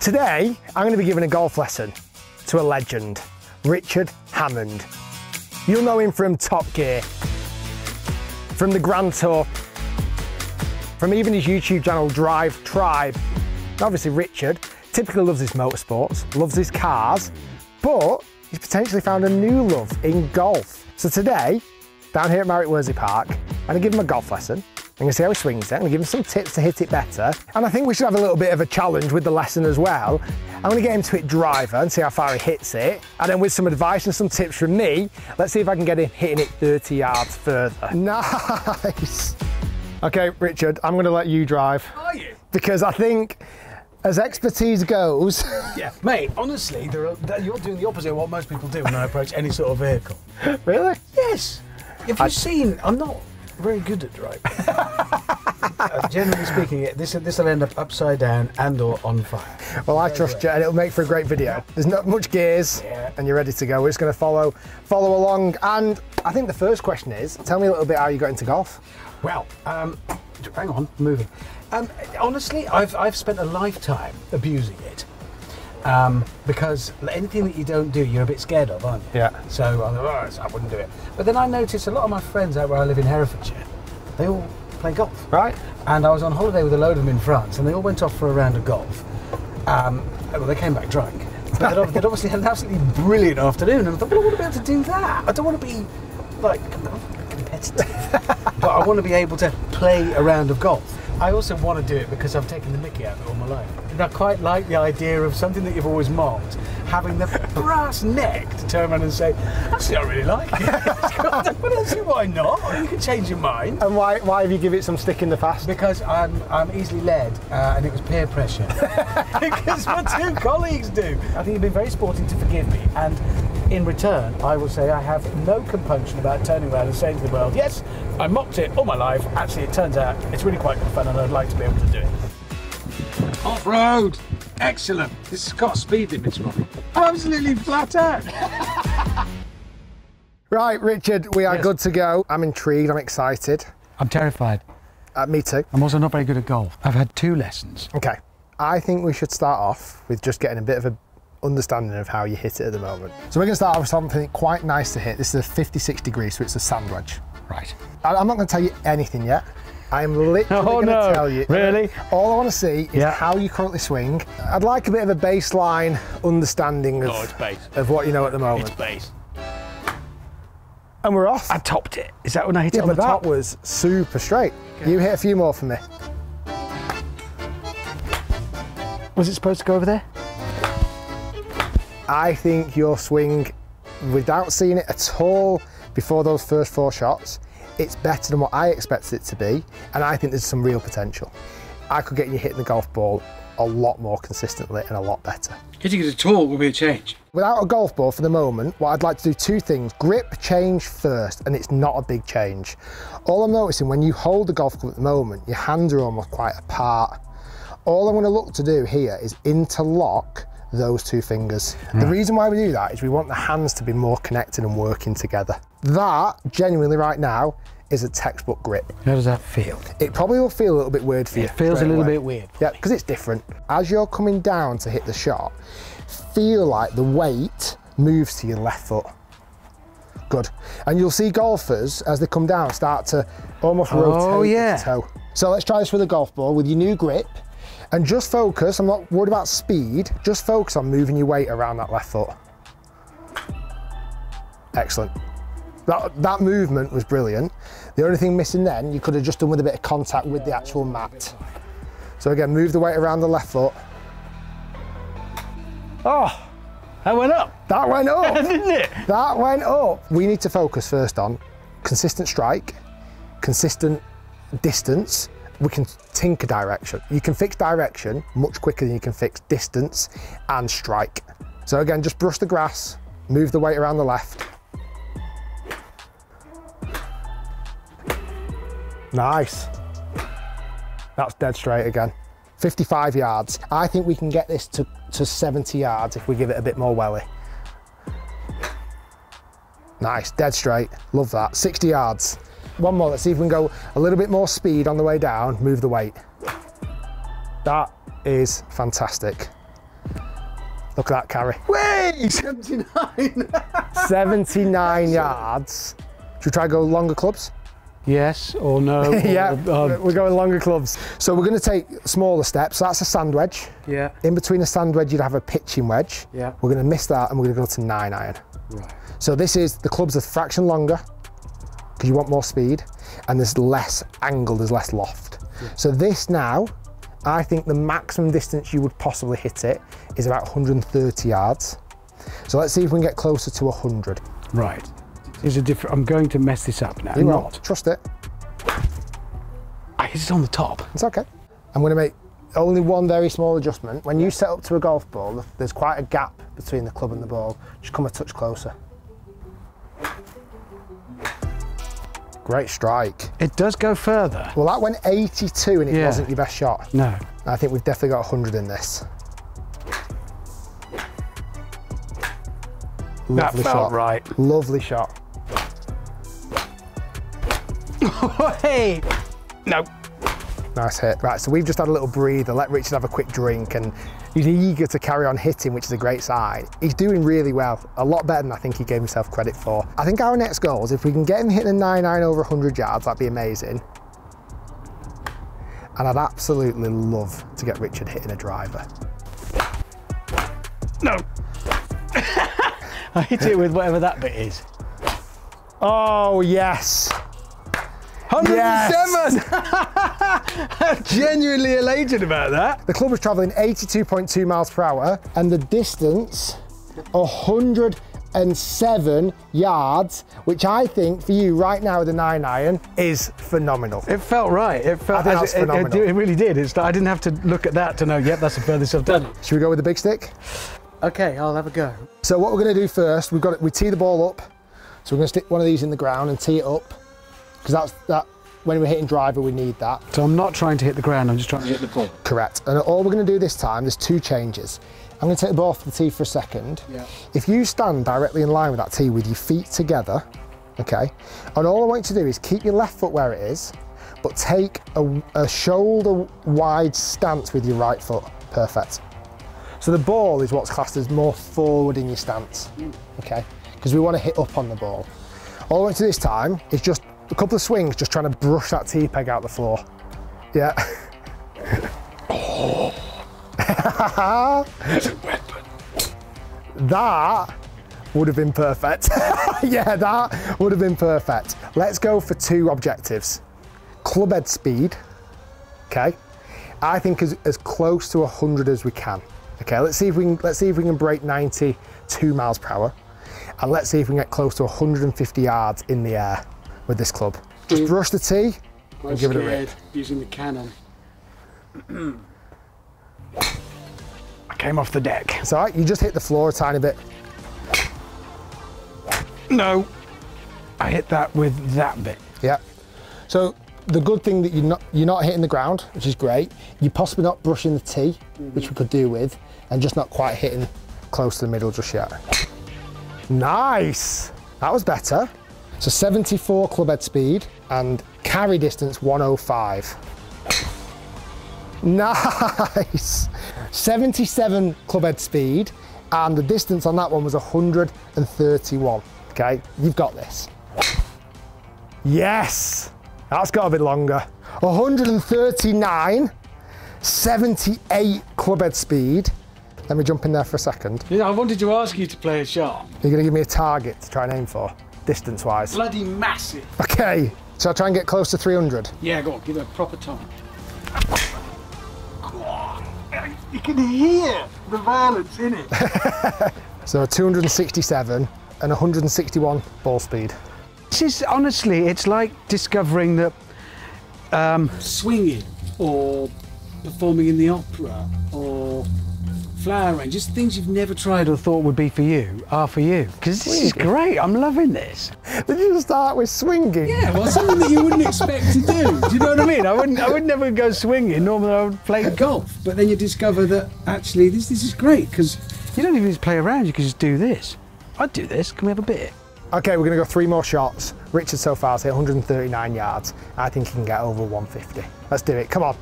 Today, I'm going to be giving a golf lesson to a legend, Richard Hammond. You'll know him from Top Gear, from The Grand Tour, from even his YouTube channel, Drive Tribe. Obviously, Richard typically loves his motorsports, loves his cars, but he's potentially found a new love in golf. So today, down here at Worsley Park, I'm going to give him a golf lesson. I'm going to see how he swings it, I'm going to give him some tips to hit it better, and I think we should have a little bit of a challenge with the lesson as well. I'm going to get him to hit driver and see how far he hits it, and then with some advice and some tips from me, let's see if I can get him hitting it 30 yards further. Nice! Okay, Richard, I'm going to let you drive. Are you? Because I think, as expertise goes... Yeah, mate, honestly, you're doing the opposite of what most people do when I approach any sort of vehicle. Really? Yes! Have you seen... I'm not... very good at driving. Generally speaking, this'll end up upside down and or on fire. Well, I trust you, and it'll make for a great video. There's not much gears, and you're ready to go. We're just going to follow along. And I think the first question is, tell me a little bit how you got into golf. Well, hang on, I'm moving. Honestly, I've spent a lifetime abusing it. Because anything that you don't do, you're a bit scared of, aren't you? Yeah. So I'm like, oh, I wouldn't do it. But then I noticed a lot of my friends out where I live in Herefordshire, they all play golf. Right. And I was on holiday with a load of them in France, and they all went off for a round of golf. Well, they came back drunk. But they'd obviously had an absolutely brilliant afternoon, and I thought, well, I want to be able to do that. I don't want to be, like, competitive. But I want to be able to play a round of golf. I also want to do it because I've taken the mickey out of it all my life. And I quite like the idea of something that you've always mocked, having the brass neck to turn around and say, actually I really like it. But actually why not? You can change your mind. And why have you give it some stick in the past? Because I'm easily led, and it was peer pressure. Because my two colleagues do. I think you've been very sporting to forgive me, and in return I will say I have no compunction about turning around and saying to the world, yes, I mocked it all my life, actually it turns out it's really quite good fun and I'd like to be able to do it. Off-road! Excellent! This has got a speed limit, Robbie. Absolutely flat out! Right, Richard, we are good to go. I'm intrigued, I'm excited. I'm terrified. Me too. I'm also not very good at golf. I've had two lessons. Okay, I think we should start off with just getting a bit of a understanding of how you hit it at the moment. So we're going to start off with something quite nice to hit. This is a 56 degree, so it's a sand wedge. Right. I'm not going to tell you anything yet. I'm literally going to tell you. Really? All I want to see is how you currently swing. I'd like a bit of a baseline understanding of what you know at the moment. It's base. And we're off. I topped it. Is that when I hit it on the top? That was super straight. Okay. You hit a few more for me. Was it supposed to go over there? I think your swing, without seeing it at all before those first four shots, it's better than what I expected it to be, and I think there's some real potential. I could get you hitting the golf ball a lot more consistently and a lot better. Hitting it at all will be a change. Without a golf ball for the moment, what I'd like to do two things. Grip change first, and it's not a big change. All I'm noticing, when you hold the golf club at the moment, your hands are almost quite apart. All I'm going to look to do here is interlock those two fingers. The reason why we do that is we want the hands to be more connected and working together. That, genuinely right now, is a textbook grip. How does that feel? It probably will feel a little bit weird for you. It feels a little bit weird. Yeah, because it's different. As you're coming down to hit the shot, feel like the weight moves to your left foot. Good. And you'll see golfers, as they come down, start to almost rotate the toe. So let's try this with a golf ball, with your new grip. And just focus, I'm not worried about speed, just focus on moving your weight around that left foot. Excellent. That movement was brilliant. The only thing missing then, you could have just done with a bit of contact with the actual mat. So again, move the weight around the left foot. Oh, that went up. That went up. Didn't it? That went up. We need to focus first on consistent strike, consistent distance. We can tinker direction. You can fix direction much quicker than you can fix distance and strike. So again, just brush the grass, move the weight around the left. Nice. That's dead straight again. 55 yards. I think we can get this to 70 yards if we give it a bit more welly. Nice, dead straight. Love that. 60 yards. One more, let's see if we can go a little bit more speed on the way down, move the weight. That is fantastic. Look at that carry. Wait! 79! 79 yards. Should we try go longer clubs? Yes or no? Yeah, we're going longer clubs. So we're going to take smaller steps. That's a sand wedge. Yeah. In between a sand wedge, you'd have a pitching wedge. Yeah. We're going to miss that and we're going to go to 9 iron. Right. So this is, the clubs are a fraction longer because you want more speed and there's less angle, there's less loft. Yeah. So this now, I think the maximum distance you would possibly hit it is about 130 yards. So let's see if we can get closer to 100. Right. Is a different. I'm going to mess this up now. You're not. Trust it. I hit it on the top. It's okay. I'm going to make only one very small adjustment. When you set up to a golf ball, there's quite a gap between the club and the ball. Just come a touch closer. Great strike. It does go further. Well, that went 82 and it wasn't your best shot. No. I think we've definitely got 100 in this. Lovely shot. Right. Lovely shot. Hey! No. Nice hit. Right, so we've just had a little breather, let Richard have a quick drink, and he's eager to carry on hitting, which is a great sign. He's doing really well, a lot better than I think he gave himself credit for. I think our next goal is if we can get him hitting a 9-iron over 100 yards, that'd be amazing. And I'd absolutely love to get Richard hitting a driver. No. I hit it with whatever that bit is. Oh, yes. 107! Yes. I'm genuinely elated about that. The club was travelling 82.2 miles per hour and the distance 107 yards, which I think for you right now with a 9-iron is phenomenal. It felt right. It felt phenomenal. It really did. It's, I didn't have to look at that to know, yep, that's the furthest I've done. Should we go with the big stick? Okay, I'll have a go. So what we're going to do first, we tee the ball up. So we're going to stick one of these in the ground and tee it up, because when we're hitting driver, we need that. So I'm not trying to hit the ground, I'm just trying to hit the ball. Correct. And all we're going to do this time, there's two changes. I'm going to take the ball off the tee for a second. Yeah. If you stand directly in line with that tee with your feet together, okay, and all I want you to do is keep your left foot where it is, but take a shoulder-wide stance with your right foot. Perfect. So the ball is what's classed as more forward in your stance, okay? Because we want to hit up on the ball. All I want to do this time is just a couple of swings, just trying to brush that tee peg out the floor. Yeah. Oh. That's a weapon. That would have been perfect. Yeah, that would have been perfect. Let's go for two objectives. Club head speed, okay? I think as close to 100 as we can. Okay, let's see if we can break 92 miles per hour, and let's see if we can get close to 150 yards in the air with this club. Just brush the tee and give it a rip. Using the cannon. I came off the deck. It's all right. You just hit the floor a tiny bit. No, I hit that with that bit. Yeah. So the good thing that you're not hitting the ground, which is great. You're possibly not brushing the tee, which we could do with, and just not quite hitting close to the middle just yet. Nice! That was better. So 74 clubhead speed and carry distance 105. Nice! 77 clubhead speed and the distance on that one was 131. Okay, you've got this. Yes! That's got a bit longer. 139. 78 clubhead speed. Let me jump in there for a second. Yeah, I wanted to ask you to play a shot. You're gonna give me a target to try and aim for, distance-wise. Bloody massive. Okay, so I'll try and get close to 300. Yeah, go on, give it a proper time. You can hear the violence in it. So 267 and 161 ball speed. This is, honestly, it's like discovering that... swinging or performing in the opera or flower arranging, just things you've never tried or thought would be for you are for you. Because this is great, I'm loving this. Did you just start with swinging? Yeah, well, something that you wouldn't expect to do. Do you know what I mean? I would never go swinging, normally I would play golf. But then you discover that actually this is great because you don't even need to play around, you can just do this. I'd do this, can we have a bit? Okay, we're gonna go three more shots. Richard so far has hit 139 yards. I think he can get over 150. Let's do it, come on.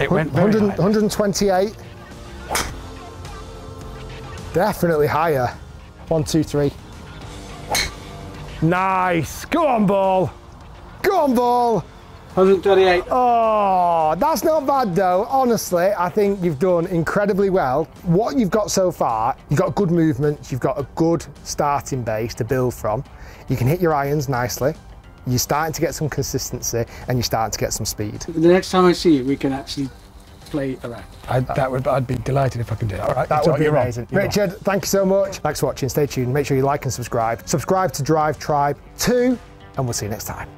It went 128. Definitely higher. 1, 2, 3. Nice. Go on, ball. Go on, ball. 128. Oh, that's not bad though. Honestly, I think you've done incredibly well. What you've got so far, you've got good movements, you've got a good starting base to build from. You can hit your irons nicely. You're starting to get some consistency and you're starting to get some speed. The next time I see you, we can actually play around. I'd be delighted if I can do that. All right, that would be amazing. Richard, thank you so much. Thanks for watching. Stay tuned. Make sure you like and subscribe. Subscribe to Drive Tribe 2, and we'll see you next time.